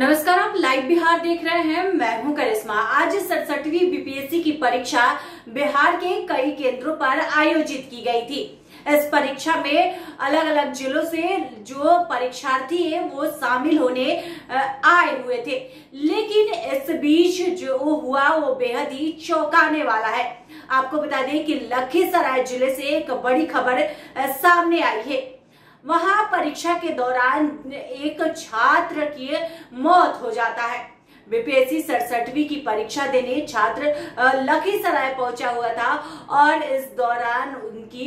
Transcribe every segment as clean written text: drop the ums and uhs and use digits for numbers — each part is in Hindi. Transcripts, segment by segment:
नमस्कार, आप लाइव बिहार देख रहे हैं। मैं हूं करिश्मा। आज 67वीं बीपीएससी की परीक्षा बिहार के कई केंद्रों पर आयोजित की गई थी। इस परीक्षा में अलग अलग जिलों से जो परीक्षार्थी है वो शामिल होने आए हुए थे, लेकिन इस बीच जो हुआ वो बेहद ही चौंकाने वाला है। आपको बता दें कि लखीसराय जिले से एक बड़ी खबर सामने आई है। वहां परीक्षा के दौरान एक छात्र की मौत हो जाता है। बीपीएससी 67वीं की परीक्षा देने छात्र लखीसराय पहुंचा हुआ था और इस दौरान उनकी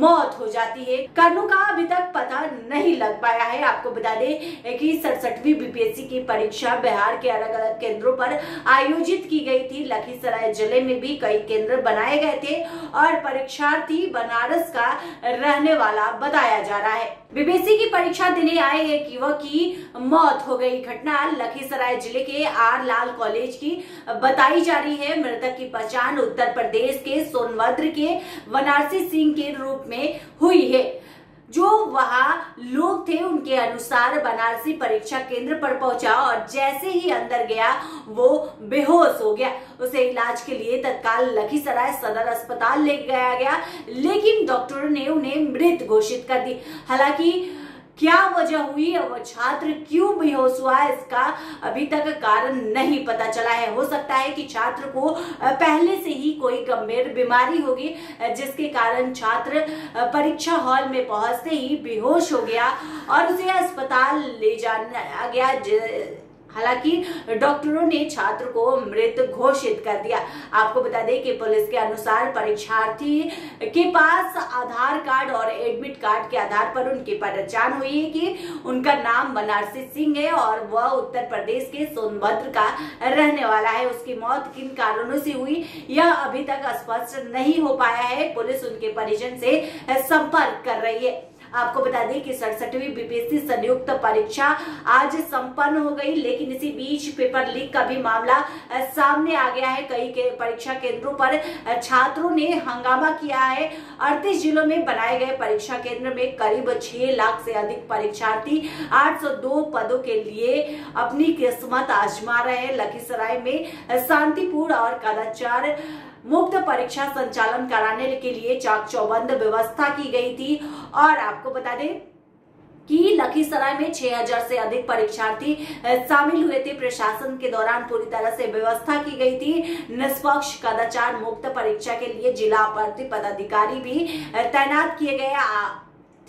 मौत हो जाती है। कारणों का अभी तक पता नहीं लग पाया है। आपको बता दें कि 67वीं बीपीएससी की परीक्षा बिहार के अलग अलग केंद्रों पर आयोजित की गई थी। लखीसराय जिले में भी कई केंद्र बनाए गए थे और परीक्षार्थी बनारस का रहने वाला बताया जा रहा है। बीपीएससी की परीक्षा देने आए एक युवक की मौत हो गई। घटना लखीसराय जिले के आरलाल कॉलेज की बताई जा रही है। मृतक की पहचान उत्तर प्रदेश के सोनभद्र के बनारसी सिंह के रूप में हुई है। जो वहां लोग थे उनके अनुसार बनारसी परीक्षा केंद्र पर पहुंचा और जैसे ही अंदर गया वो बेहोश हो गया। उसे इलाज के लिए तत्काल लखीसराय सदर अस्पताल ले गया गया, लेकिन डॉक्टरों ने उन्हें मृत घोषित कर दी। हालांकि क्या वजह हुई और वो छात्र क्यों बेहोश हुआ, इसका अभी तक कारण नहीं पता चला है। हो सकता है कि छात्र को पहले से ही कोई गंभीर बीमारी होगी, जिसके कारण छात्र परीक्षा हॉल में पहुंचते ही बेहोश हो गया और उसे अस्पताल ले जाया गया। हालांकि डॉक्टरों ने छात्र को मृत घोषित कर दिया। आपको बता दें कि पुलिस के अनुसार परीक्षार्थी के पास आधार कार्ड और एडमिट कार्ड के आधार पर उनकी पहचान हुई है कि उनका नाम बनारसी सिंह है और वह उत्तर प्रदेश के सोनभद्र का रहने वाला है। उसकी मौत किन कारणों से हुई यह अभी तक स्पष्ट नहीं हो पाया है। पुलिस उनके परिजन से संपर्क कर रही है। आपको बता दें कि 67वीं बीपीएससी संयुक्त परीक्षा आज संपन्न हो गई, लेकिन इसी बीच पेपर लीक का भी मामला सामने आ गया है। कई के परीक्षा केंद्रों पर छात्रों ने हंगामा किया है। 38 जिलों में बनाए गए परीक्षा केंद्र में करीब 6 लाख से अधिक परीक्षार्थी 802 पदों के लिए अपनी किस्मत आजमा रहे हैं। लखीसराय में शांतिपूर्ण और कदाचार मुक्त परीक्षा संचालन कराने के लिए चाक चौबंद व्यवस्था की गई थी। और आपको बता दें कि लखीसराय में 6000 से अधिक परीक्षार्थी शामिल हुए थे। प्रशासन के दौरान पूरी तरह से व्यवस्था की गई थी। निष्पक्ष कदाचार मुक्त परीक्षा के लिए जिला आपूर्ति पदाधिकारी भी तैनात किए गए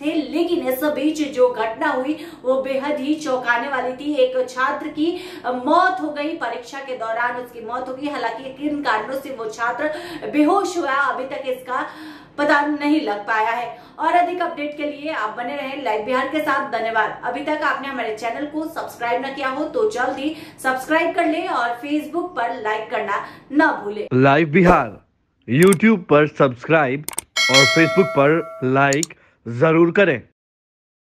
थे, लेकिन इस बीच जो घटना हुई वो बेहद ही चौंकाने वाली थी। एक छात्र की मौत हो गई, परीक्षा के दौरान उसकी मौत हो गई। हालांकि किन कारणों से वो छात्र बेहोश हुआ अभी तक इसका पता नहीं लग पाया है। और अधिक अपडेट के लिए आप बने रहें लाइव बिहार के साथ। धन्यवाद। अभी तक आपने हमारे चैनल को सब्सक्राइब न किया हो तो जल्द ही सब्सक्राइब कर लें और फेसबुक पर लाइक करना न भूलें। लाइव बिहार यूट्यूब पर सब्सक्राइब और फेसबुक पर लाइक जरूर करें।